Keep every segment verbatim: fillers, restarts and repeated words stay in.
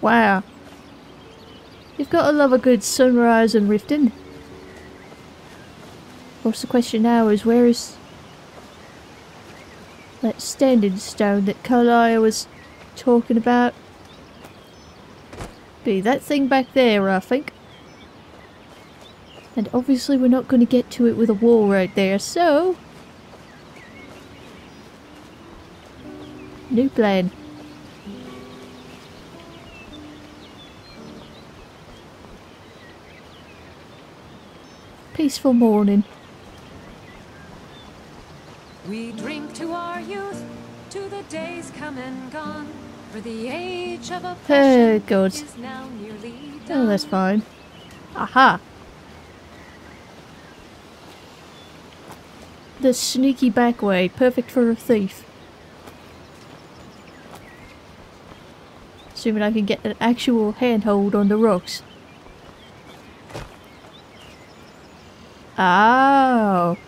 Wow. You've got to love a good sunrise and Riften. Of course, the question now is where is that standing stone that Karliah was talking about? Be that thing back there, I think. And obviously we're not going to get to it with a wall right there, so... new plan. Peaceful morning. We drink to our youth, to the days come and gone, for the age of oppression is now nearly done. Oh, that's fine. Aha! The sneaky back way, perfect for a thief. Assuming I can get an actual handhold on the rocks. Oh.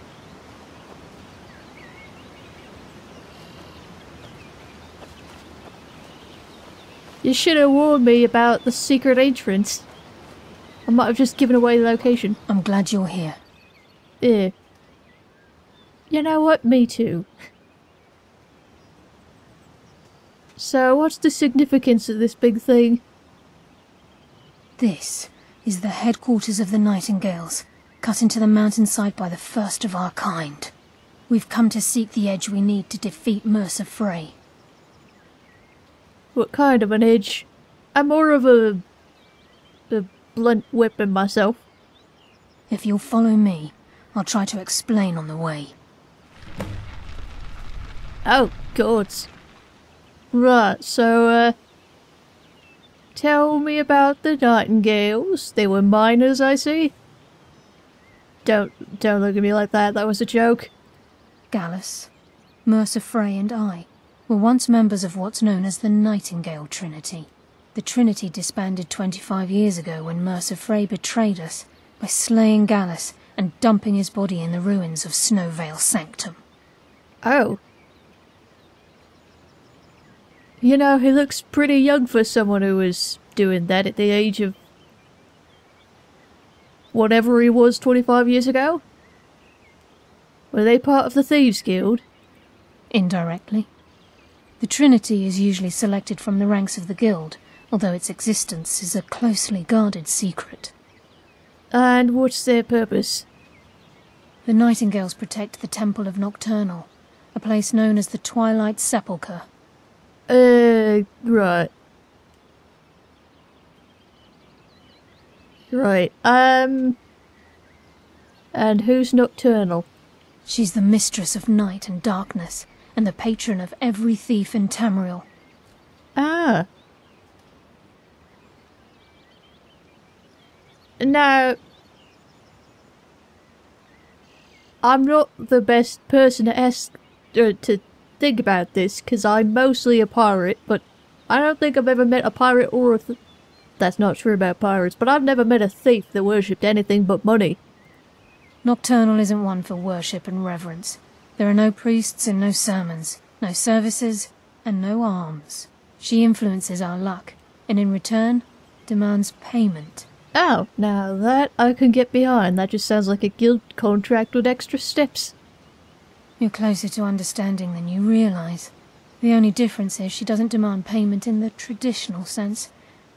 You should have warned me about the secret entrance. I might have just given away the location. I'm glad you're here. Yeah. You know what? Me too. So, what's the significance of this big thing? This is the headquarters of the Nightingales. Cut into the mountainside by the first of our kind. We've come to seek the edge we need to defeat Mercer Frey. What kind of an edge? I'm more of a... a blunt weapon myself. If you'll follow me, I'll try to explain on the way. Oh, God. Right, so, uh... tell me about the Nightingales. They were miners, I see. Don't, don't look at me like that, that was a joke. Gallus, Mercer Frey and I were once members of what's known as the Nightingale Trinity. The Trinity disbanded twenty-five years ago when Mercer Frey betrayed us by slaying Gallus and dumping his body in the ruins of Snow Veil Sanctum. Oh. You know, he looks pretty young for someone who was doing that at the age of... whatever he was twenty-five years ago? Were they part of the Thieves' Guild? Indirectly. The Trinity is usually selected from the ranks of the Guild, although its existence is a closely guarded secret. And what's their purpose? The Nightingales protect the Temple of Nocturnal, a place known as the Twilight Sepulchre. Uh, right. Right, um... and who's Nocturnal? She's the mistress of night and darkness, and the patron of every thief in Tamriel. Ah. Now... I'm not the best person to ask... Uh, to think about this, because I'm mostly a pirate, but... I don't think I've ever met a pirate or a... Th That's not true about pirates, but I've never met a thief that worshipped anything but money. Nocturnal isn't one for worship and reverence. There are no priests and no sermons, no services, and no alms. She influences our luck, and in return, demands payment. Oh, now that I can get behind. That just sounds like a guild contract with extra steps. You're closer to understanding than you realize. The only difference is she doesn't demand payment in the traditional sense.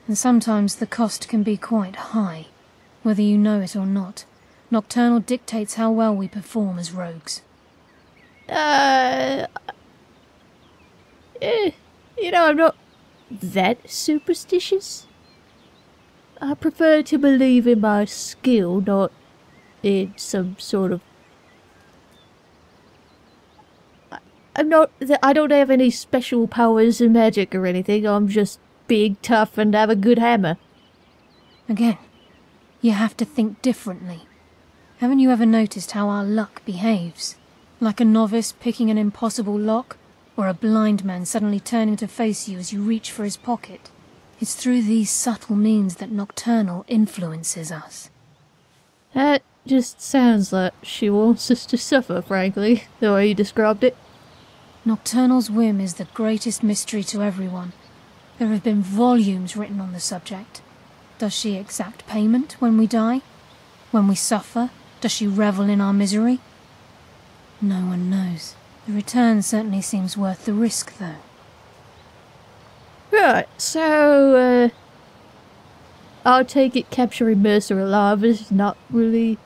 And sometimes the cost can be quite high, whether you know it or not. Nocturnal dictates how well we perform as rogues. Uh... Eh, you know, I'm not that superstitious. I prefer to believe in my skill, not in some sort of... I'm not... I don't have any special powers in magic or anything, I'm just... big, tough, and have a good hammer. Again, you have to think differently. Haven't you ever noticed how our luck behaves? Like a novice picking an impossible lock, or a blind man suddenly turning to face you as you reach for his pocket. It's through these subtle means that Nocturnal influences us. That just sounds like she wants us to suffer, frankly, the way you described it. Nocturnal's whim is the greatest mystery to everyone. There have been volumes written on the subject. Does she exact payment when we die? When we suffer, does she revel in our misery? No one knows. The return certainly seems worth the risk, though. Right, so... Uh... I'll take it capturing Mercer alive is not really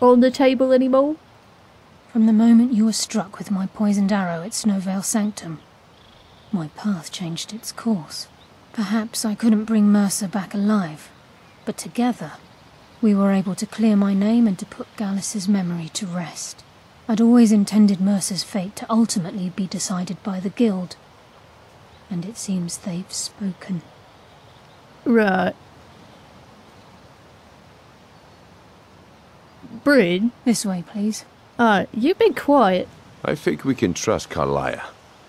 on the table anymore. From the moment you were struck with my poisoned arrow at Snow Veil Sanctum, my path changed its course. Perhaps I couldn't bring Mercer back alive, but together we were able to clear my name and to put Gallus's memory to rest. I'd always intended Mercer's fate to ultimately be decided by the Guild, and it seems they've spoken. Right. Bryn? This way, please. Uh, you've been quiet. I think we can trust Karliah.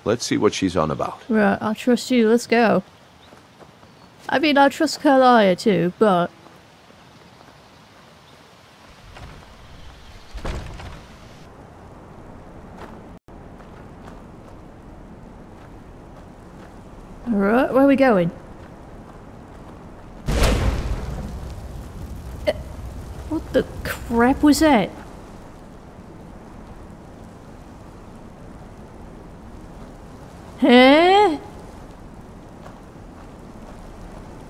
Let's see what she's on about. Right, I'll trust you. Let's go. I mean, I'll trust Karliah too, but... Alright, where are we going? What the crap was that? Huh?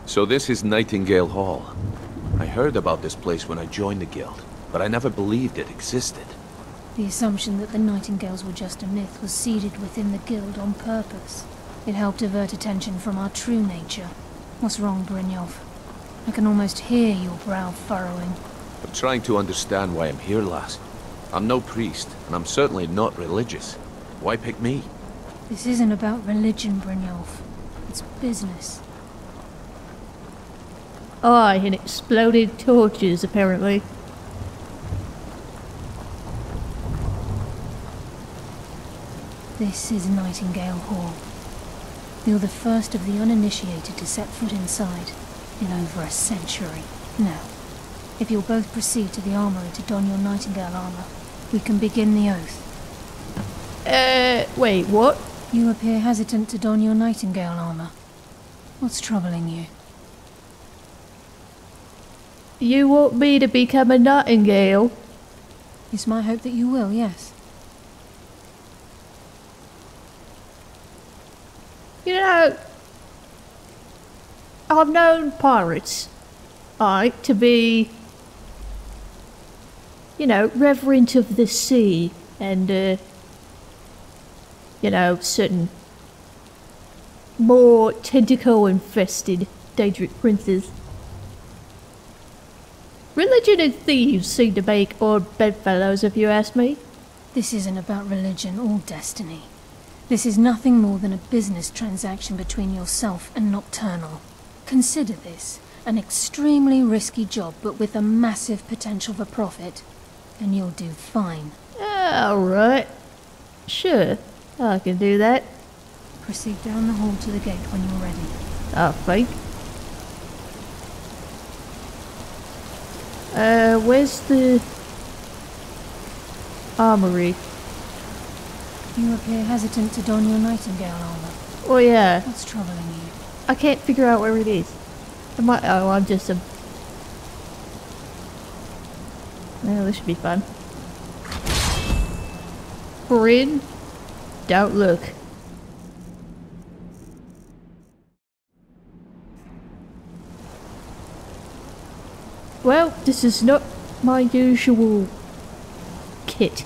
So this is Nightingale Hall. I heard about this place when I joined the guild, but I never believed it existed. The assumption that the Nightingales were just a myth was seeded within the guild on purpose. It helped avert attention from our true nature. What's wrong, Brynjolf? I can almost hear your brow furrowing. I'm trying to understand why I'm here, lass. I'm no priest, and I'm certainly not religious. Why pick me? This isn't about religion, Brynjolf. It's business. Aye, and exploded torches, apparently. This is Nightingale Hall. You're the first of the uninitiated to set foot inside in over a century. Now, if you'll both proceed to the armory to don your Nightingale armor, we can begin the oath. Uh, wait, what? You appear hesitant to don your Nightingale armor. What's troubling you? You want me to become a Nightingale? It's my hope that you will, yes. You know, I've known pirates, aye, to be... you know, reverent of the sea, and, uh, you know, certain more tentacle-infested Daedric princes. Religion and thieves seem to make odd bedfellows, if you ask me. This isn't about religion or destiny. This is nothing more than a business transaction between yourself and Nocturnal. Consider this an extremely risky job, but with a massive potential for profit, and you'll do fine. Alright. Sure, I can do that. Proceed down the hall to the gate when you're ready. Oh, fake. Uh, where's the... armory? You appear hesitant to don your Nightingale armor. Oh yeah. What's troubling you? I can't figure out where it is. Am I? Oh, I'm just a... well, this should be fun. Bryn, don't look. Well, this is not my usual kit.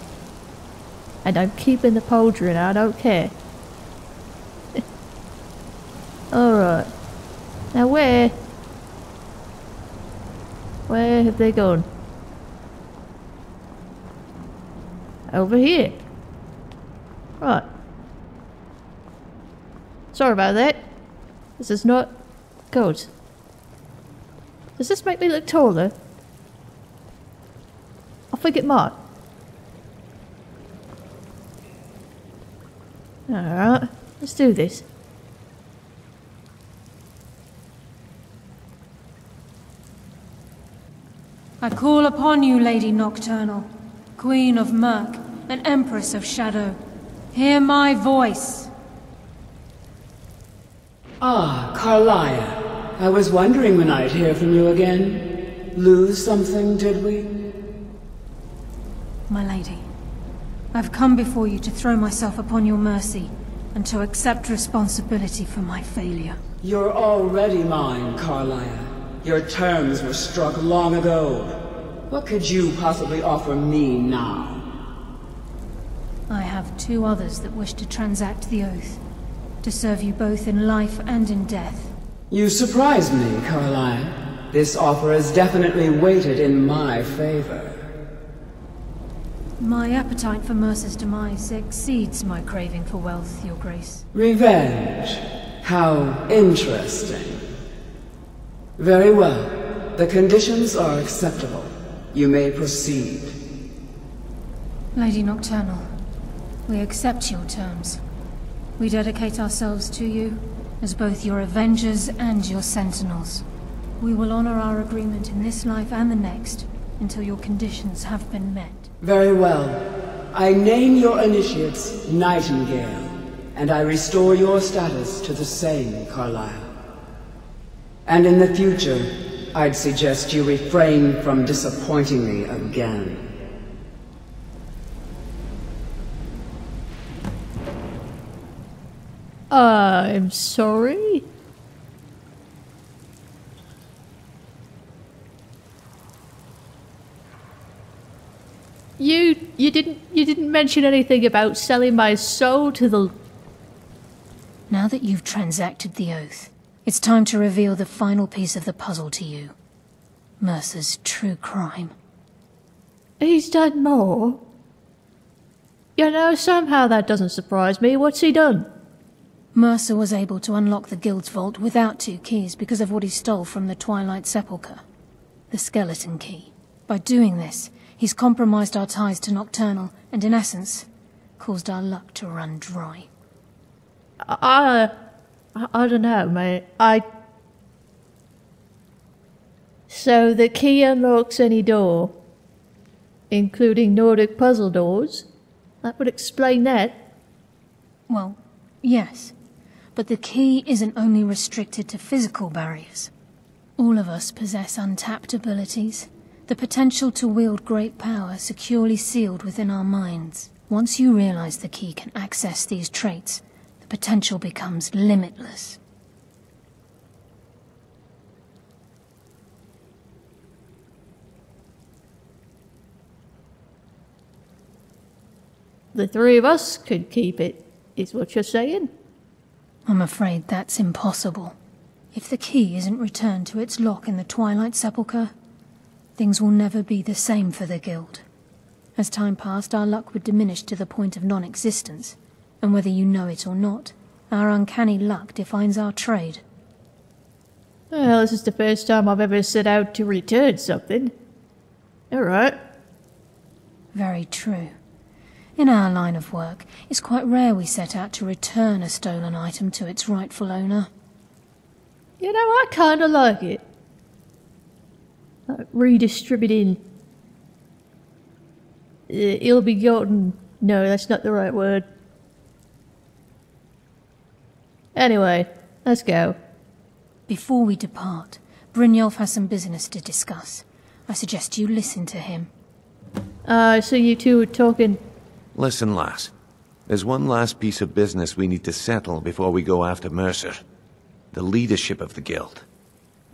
And I'm keeping the pauldron, I don't care. Alright. Now where? Where have they gone? Over here. Right. Sorry about that. This is not good. Does this make me look taller? I think it might. Alright, let's do this. I call upon you, Lady Nocturnal, Queen of Murk and Empress of Shadow. Hear my voice. Ah, Karliah. I was wondering when I'd hear from you again. Lose something, did we? My lady, I've come before you to throw myself upon your mercy and to accept responsibility for my failure. You're already mine, Karliah. Your terms were struck long ago. What could you possibly offer me now? I have two others that wish to transact the oath, to serve you both in life and in death. You surprise me, Karliah. This offer is definitely weighted in my favor. My appetite for Mercer's demise exceeds my craving for wealth, Your Grace. Revenge. How interesting. Very well. The conditions are acceptable. You may proceed. Lady Nocturnal, we accept your terms. We dedicate ourselves to you, as both your avengers and your sentinels. We will honor our agreement in this life and the next, until your conditions have been met. Very well. I name your initiates Nightingale, and I restore your status to the same, Karliah. And in the future, I'd suggest you refrain from disappointing me again. Uh, I'm sorry? You you didn't you didn't mention anything about selling my soul to the... Now that you've transacted the oath, it's time to reveal the final piece of the puzzle to you. Mercer's true crime. He's done more? You know, somehow that doesn't surprise me. What's he done? Mercer was able to unlock the guild's vault without two keys because of what he stole from the Twilight Sepulchre, the skeleton key. By doing this, he's compromised our ties to Nocturnal and, in essence, caused our luck to run dry. I... I, I don't know, mate. I... So the key unlocks any door, including Nordic puzzle doors. That would explain that. Well, yes. But the key isn't only restricted to physical barriers. All of us possess untapped abilities, the potential to wield great power securely sealed within our minds. Once you realize the key can access these traits, the potential becomes limitless. The three of us could keep it, is what you're saying? I'm afraid that's impossible. If the key isn't returned to its lock in the Twilight Sepulchre, things will never be the same for the Guild. As time passed, our luck would diminish to the point of non-existence, and whether you know it or not, our uncanny luck defines our trade. Well, this is the first time I've ever set out to return something. Alright. Very true. In our line of work, it's quite rare we set out to return a stolen item to its rightful owner. You know, I kinda like it. Like redistributing uh, ill-begotten... No, that's not the right word. Anyway, let's go. Before we depart, Brynjolf has some business to discuss. I suggest you listen to him. Uh, so you two are talking... Listen, lass. There's one last piece of business we need to settle before we go after Mercer. The leadership of the guild.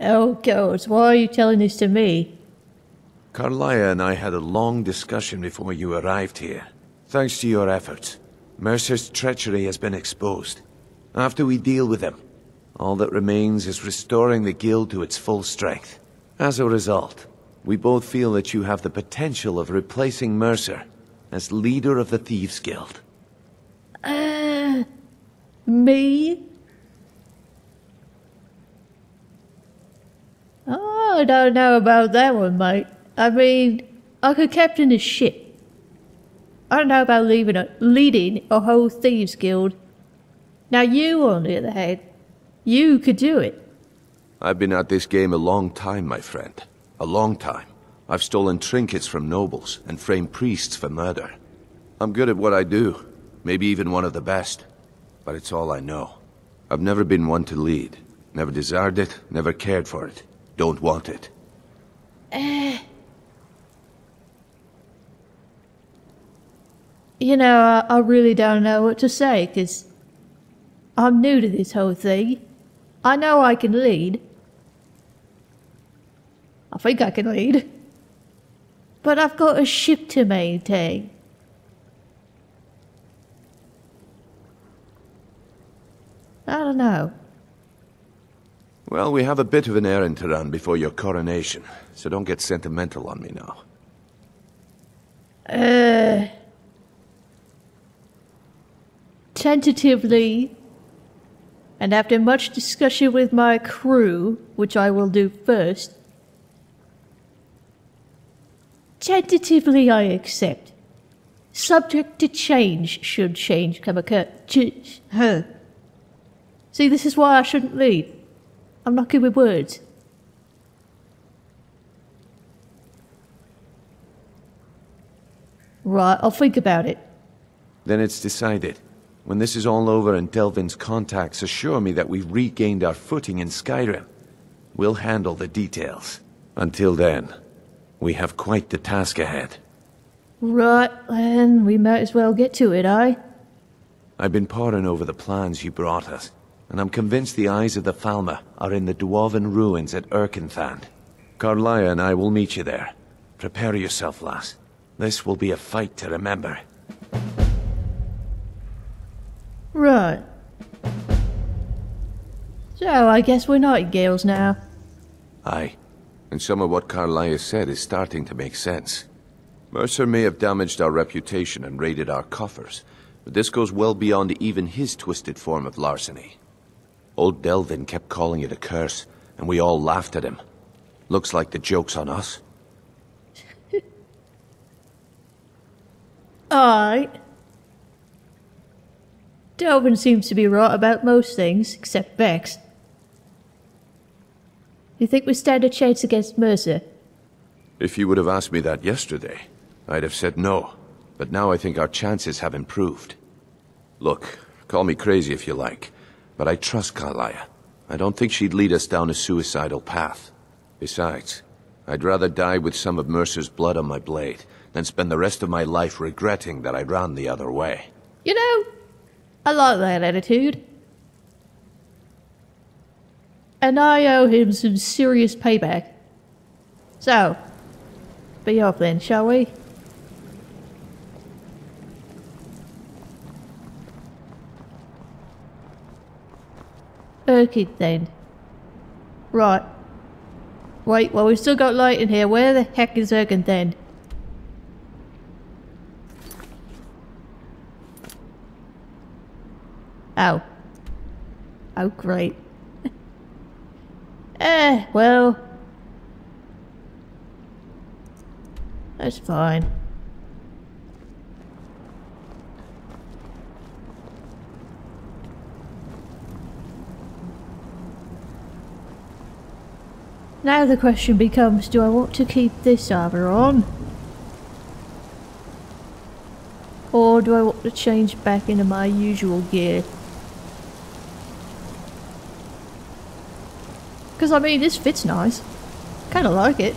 Oh, gods, why are you telling this to me? Karliah and I had a long discussion before you arrived here. Thanks to your efforts, Mercer's treachery has been exposed. After we deal with him, all that remains is restoring the guild to its full strength. As a result, we both feel that you have the potential of replacing Mercer as leader of the Thieves' Guild. Uh... Me? Oh, I don't know about that one, mate. I mean, I could captain a ship. I don't know about leaving a, leading a whole Thieves' Guild. Now you, on the other hand, you could do it. I've been at this game a long time, my friend. A long time. I've stolen trinkets from nobles and framed priests for murder. I'm good at what I do. Maybe even one of the best. But it's all I know. I've never been one to lead. Never desired it, never cared for it. Don't want it. Uh, you know, I, I really don't know what to say, because I'm new to this whole thing. I know I can lead. I think I can lead. But I've got a ship to maintain. I don't know. Well, we have a bit of an errand to run before your coronation, so don't get sentimental on me now. Uh... Tentatively, and after much discussion with my crew, which I will do first, tentatively I accept. Subject to change should change come occur. Ch huh. See, this is why I shouldn't lead. I'm not good with words. Right, I'll think about it. Then it's decided. When this is all over and Delvin's contacts assure me that we've regained our footing in Skyrim, we'll handle the details. Until then, we have quite the task ahead. Right, then we might as well get to it, eh? I've been poring over the plans you brought us, and I'm convinced the eyes of the Falmer are in the Dwarven ruins at Irkngthand. Karliah and I will meet you there. Prepare yourself, lass. This will be a fight to remember. Right. So, I guess we're Nightingales now. Aye. And some of what Karliah said is starting to make sense. Mercer may have damaged our reputation and raided our coffers, but this goes well beyond even his twisted form of larceny. Old Delvin kept calling it a curse, and we all laughed at him. Looks like the joke's on us. Alright. Delvin seems to be right about most things, except Vex. You think we stand a chance against Mercer? If you would have asked me that yesterday, I'd have said no. But now I think our chances have improved. Look, call me crazy if you like, but I trust Karliah. I don't think she'd lead us down a suicidal path. Besides, I'd rather die with some of Mercer's blood on my blade than spend the rest of my life regretting that I ran the other way. You know, I like that attitude. And I owe him some serious payback. So, be off then, shall we? Urkinthend. Right. Wait, well, we've still got light in here. Where the heck is Urkinthend? Oh. Oh, great. Eh, well. That's fine. Now the question becomes, do I want to keep this armor on? Or do I want to change back into my usual gear? Because I mean, this fits nice. Kind of like it.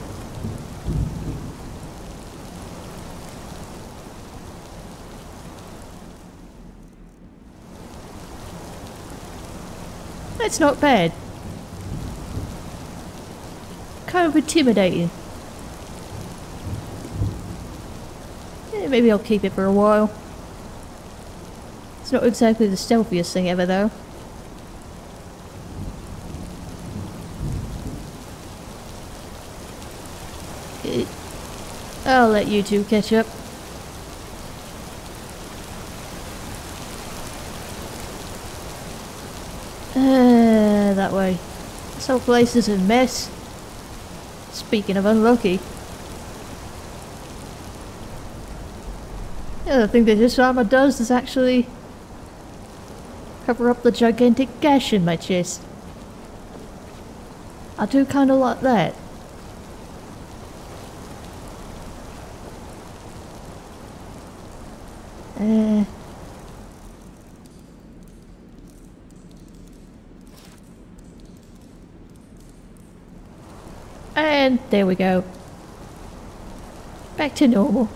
That's not bad. Kind of intimidating. Yeah, maybe I'll keep it for a while. It's not exactly the stealthiest thing ever, though. I'll let you two catch up. Uh, that way. This whole place is a mess. Speaking of unlucky. The other thing that this armor does is actually cover up the gigantic gash in my chest. I do kind of like that. Uh, And there we go. Back to normal.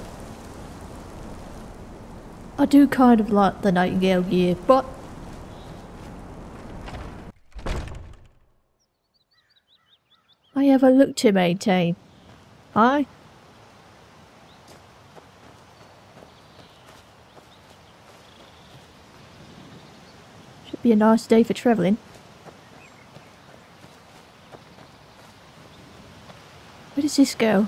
I do kind of like the Nightingale gear, but... I have a look to maintain. I... Should be a nice day for travelling. Where does this go?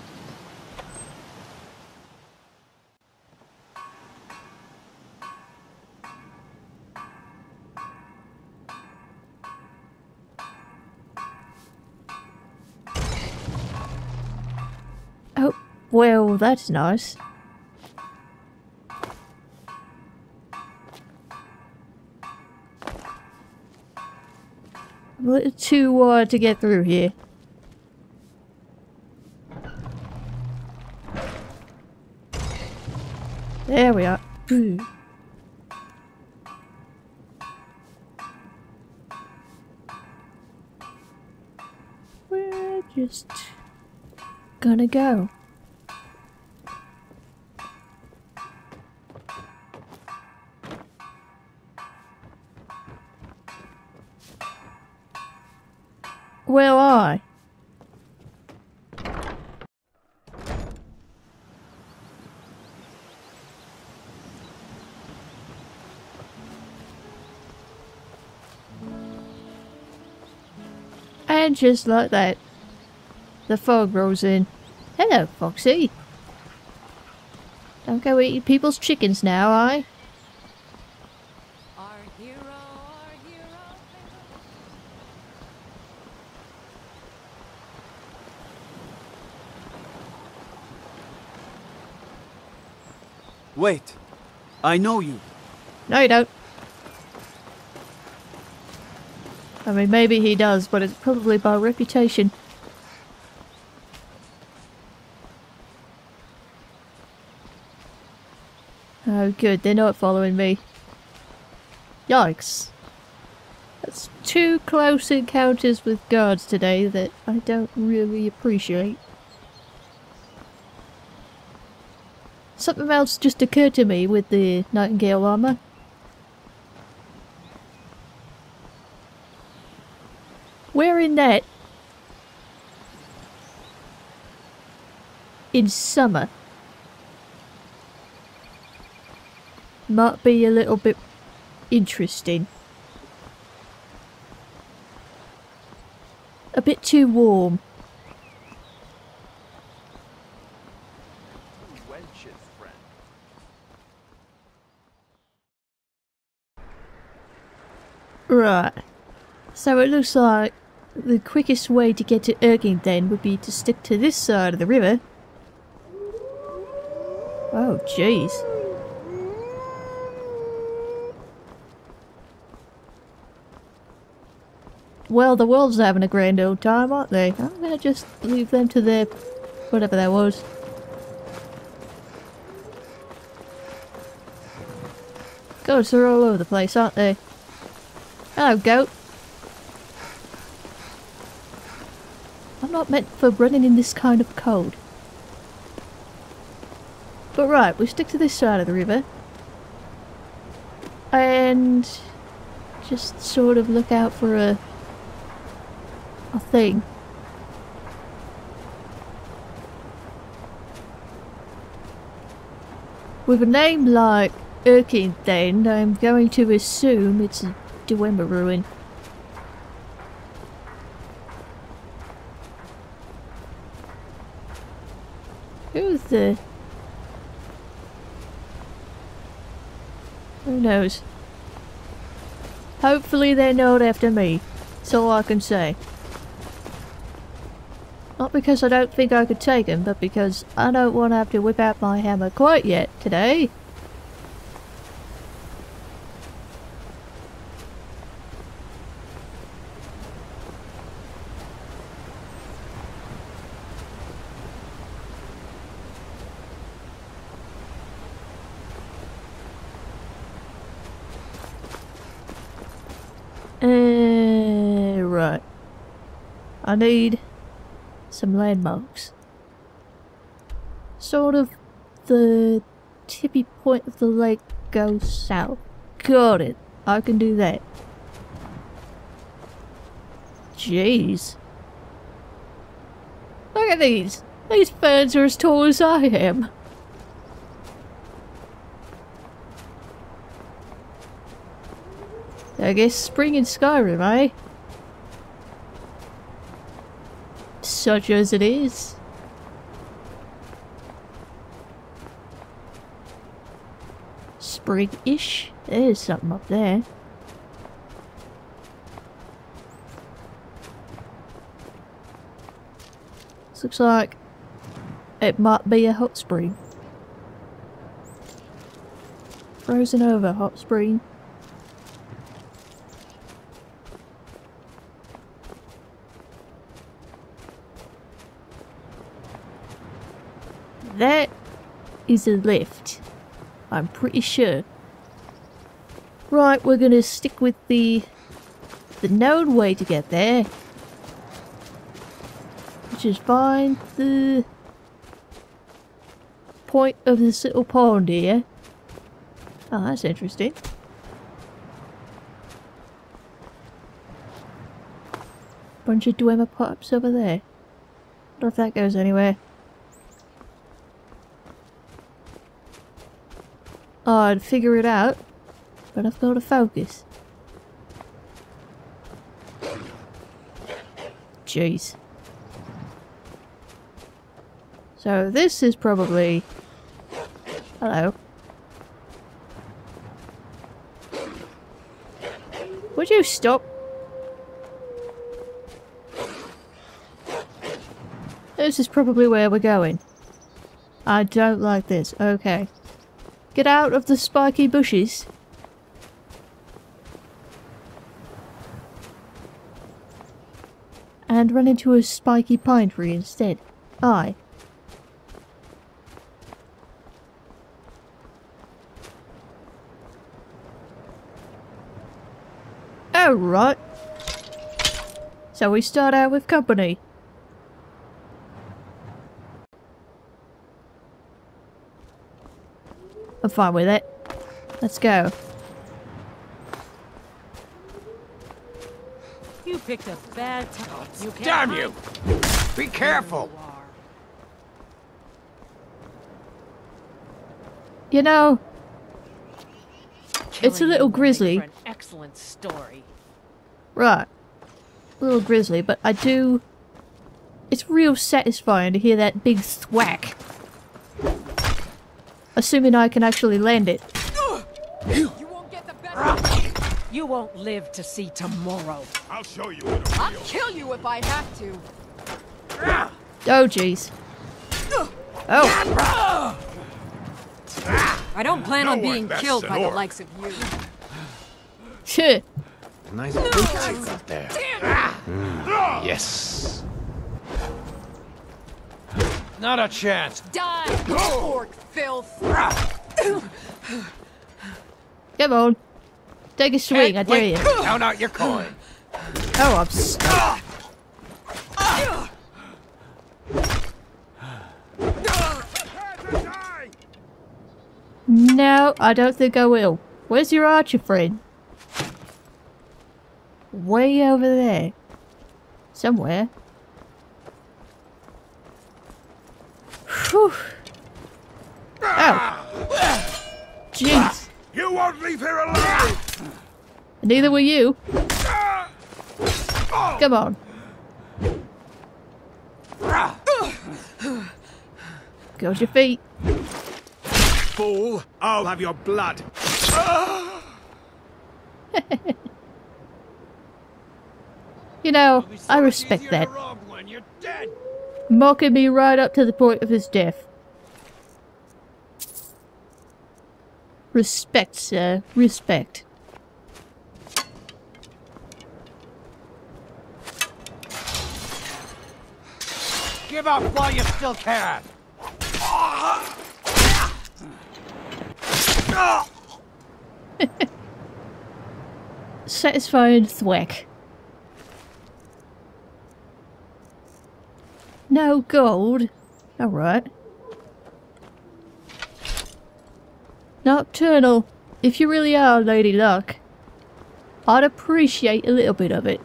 Well, that's nice. I'm a little too wide to get through here. There we are. Boo. We're just gonna go. Well, I. And just like that, the fog rolls in. Hello, Foxy. Don't go eating people's chickens now, I. Wait, I know you. No, you don't. I mean, maybe he does, but it's probably by reputation. Oh, good, they're not following me. Yikes. That's two close encounters with guards today that I don't really appreciate. Something else just occurred to me with the Nightingale armor. Wearing that in summer might be a little bit interesting. A bit too warm. Right, so it looks like the quickest way to get to Irkngthend would be to stick to this side of the river. Oh, jeez. Well, the wolves are having a grand old time, aren't they? I'm gonna just leave them to their... whatever that was. Goats are all over the place, aren't they? Hello, goat. I'm not meant for running in this kind of cold. But right, we stick to this side of the river. And just sort of look out for a, a thing. With a name like Urkinthend, I'm going to assume it's a Dwemer ruin. Who's the... Who knows? Hopefully they're not after me. That's all I can say. Not because I don't think I could take them, but because I don't want to have to whip out my hammer quite yet today. I need some landmarks. Sort of the tippy point of the lake goes south. Got it. I can do that. Jeez. Look at these. These ferns are as tall as I am. I guess spring in Skyrim, eh? Such as it is. Spring-ish. There's something up there. This looks like it might be a hot spring. Frozen over hot spring. That is a lift, I'm pretty sure. Right, we're gonna stick with the the known way to get there, which is find the point of this little pond here. Oh, that's interesting. Bunch of Dwemer pipes over there. I don't know if that goes anywhere. I'd figure it out, but I've got to focus. Jeez. So this is probably... Hello. Would you stop? This is probably where we're going. I don't like this. Okay. Get out of the spiky bushes. And run into a spiky pine tree instead. Aye. Alright. So we start out with company. I'm fine with it. Let's go. You picked a bad time. You can't Damn you! Be careful! You know, it's a little grizzly. Excellent story. Right. A little grizzly, but I do... It's real satisfying to hear that big thwack. Assuming I can actually land it. You won't get the best. You won't live to see tomorrow. I'll show you. I'll kill you if I have to. Oh jeez. Oh. I don't plan no on being killed by orc. The likes of you. Shit. Nice no. boots up there. Mm. Yes. Not a chance. Die, pork filth. Come on. Take a swing, I dare you. Count out your coin. Oh, I'm stuck. No, I don't think I will. Where's your archer friend? Way over there. Somewhere. Whew. Oh. Jeez. You won't leave here alive. Neither will you. Come on. Go to your feet. Fool, I'll have your blood. You know, I respect that. Mocking me right up to the point of his death. Respect, sir. Respect. Give up while you still can. Satisfying thwack. No gold? Alright. Nocturnal, if you really are Lady Luck, I'd appreciate a little bit of it.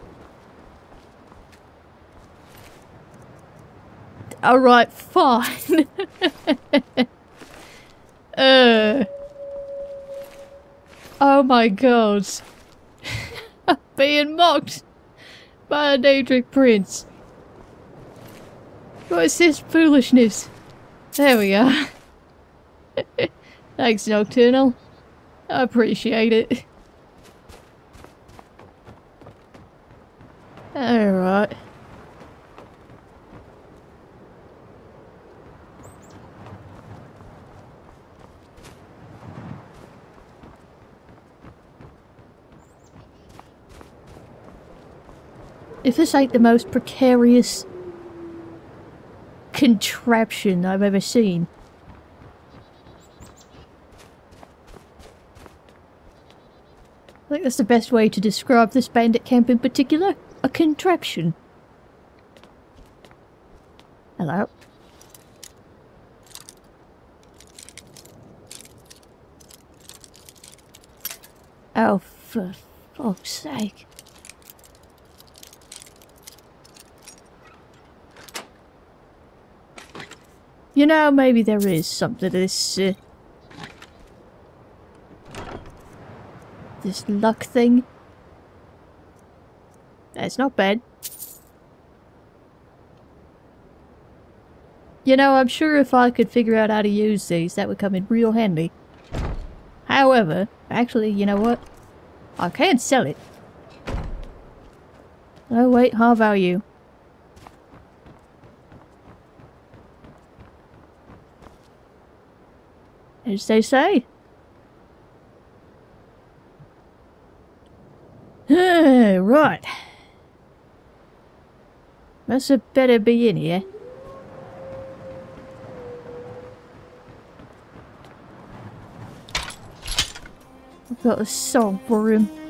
Alright, fine. uh. Oh my god. I'm being mocked by a Daedric Prince. What is this foolishness? There we are. Thanks, Nocturnal. I appreciate it. Alright. If this ain't the most precarious contraption I've ever seen. I think that's the best way to describe this bandit camp in particular. A contraption. Hello. Oh, for fuck's sake. You know, maybe there is something to this, uh, this luck thing. That's not bad. You know, I'm sure if I could figure out how to use these, that would come in real handy. However, actually, you know what? I can sell it. Oh wait, high value. As they say. Right. Must have better be in here. I've got a song for him.